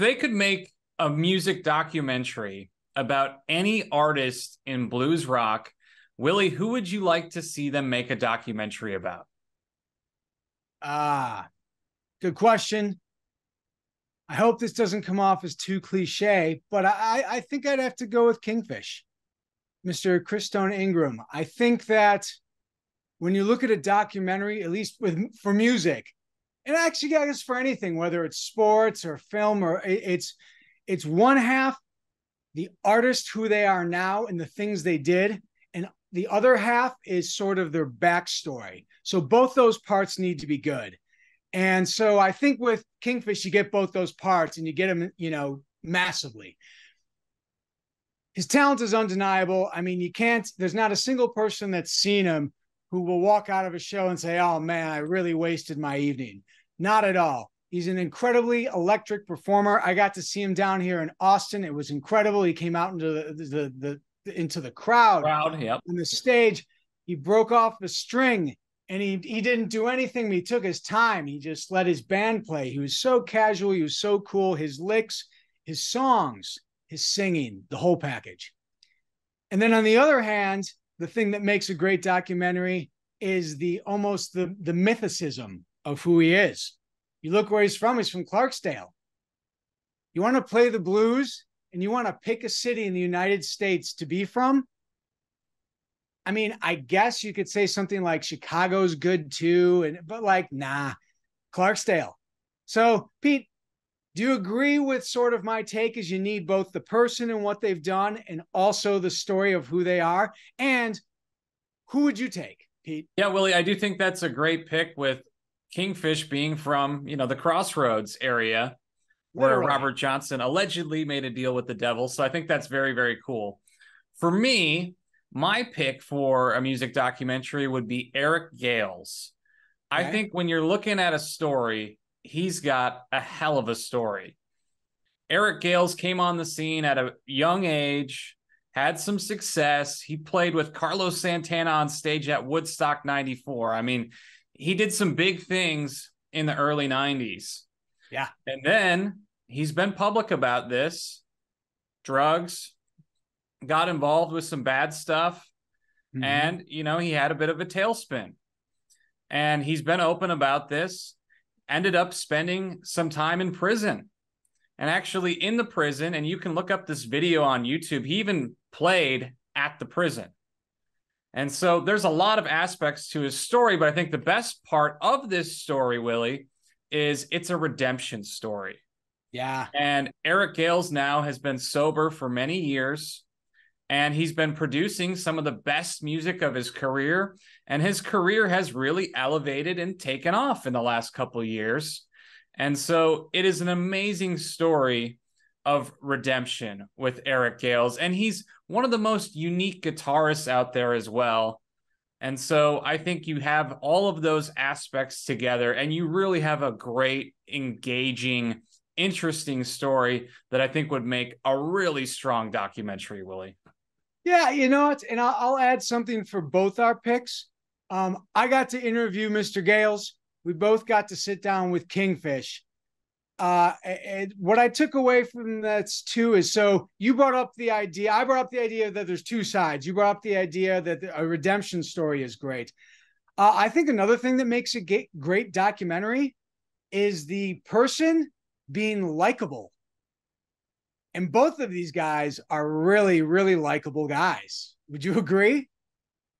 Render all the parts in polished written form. they could make a music documentary about any artist in blues rock, Willie, who would you like to see them make a documentary about? Good question. I hope this doesn't come off as too cliche, but I think I'd have to go with Kingfish, Mr. Christone Ingram. I think that when you look at a documentary, at least for music, and actually I guess for anything, whether it's sports or film, or it's one half the artist who they are now and the things they did, and the other half is sort of their backstory. So both those parts need to be good. And so I think with Kingfish, you get both those parts and you get them, you know, massively. His talent is undeniable. I mean, you can't, there's not a single person that's seen him who will walk out of a show and say, oh man, I really wasted my evening. Not at all. He's an incredibly electric performer. I got to see him down here in Austin. It was incredible. He came out into the crowd, yep, on the stage. He broke off the string. And he didn't do anything. He took his time. He just let his band play. He was so casual. He was so cool. His licks, his songs, his singing, the whole package. And then on the other hand, the thing that makes a great documentary is almost the mythicism of who he is. You look where he's from Clarksdale. You want to play the blues and you want to pick a city in the United States to be from? I mean, I guess you could say something like Chicago's good too, but like, nah, Clarksdale. So, Pete, do you agree with sort of my take is you need both the person and what they've done and also the story of who they are? And who would you take, Pete? Yeah, Willie, I do think that's a great pick with Kingfish being from, you know, the Crossroads area where Robert Johnson allegedly made a deal with the devil. So I think that's very, very cool. For me, my pick for a music documentary would be Eric Gales. Okay. I think when you're looking at a story, he's got a hell of a story. Eric Gales came on the scene at a young age, had some success. He played with Carlos Santana on stage at Woodstock 94. I mean, he did some big things in the early 90s. Yeah. And then he's been public about this. Drugs, got involved with some bad stuff, mm-hmm, and, you know, he had a bit of a tailspin, and he's been open about this, ended up spending some time in prison, and actually in the prison. And you can look up this video on YouTube. He even played at the prison. And so there's a lot of aspects to his story, but I think the best part of this story, Willie, is it's a redemption story. Yeah. And Eric Gales now has been sober for many years. And he's been producing some of the best music of his career. And his career has really elevated and taken off in the last couple of years. And so it is an amazing story of redemption with Eric Gales. And he's one of the most unique guitarists out there as well. And so I think you have all of those aspects together and you really have a great, engaging, interesting story that I think would make a really strong documentary, Willie. Yeah, you know, and I'll add something for both our picks. I got to interview Mr. Gales. We both got to sit down with Kingfish. And what I took away from that too is, so you brought up the idea. I brought up the idea that there's two sides. You brought up the idea that a redemption story is great. I think another thing that makes a great documentary is the person being likable. And both of these guys are really, really likable guys. Would you agree?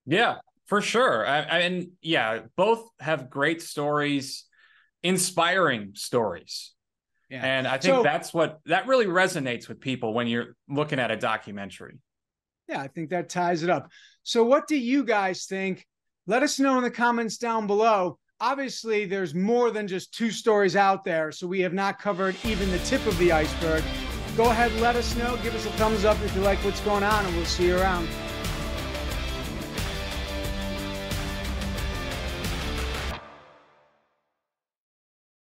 Yeah, for sure. And yeah, both have great stories, inspiring stories. Yeah. And I think that's what that really resonates with people when you're looking at a documentary. Yeah, I think that ties it up. So what do you guys think? Let us know in the comments down below. Obviously, there's more than just two stories out there, so we have not covered even the tip of the iceberg. Go ahead, let us know. Give us a thumbs up if you like what's going on, and we'll see you around.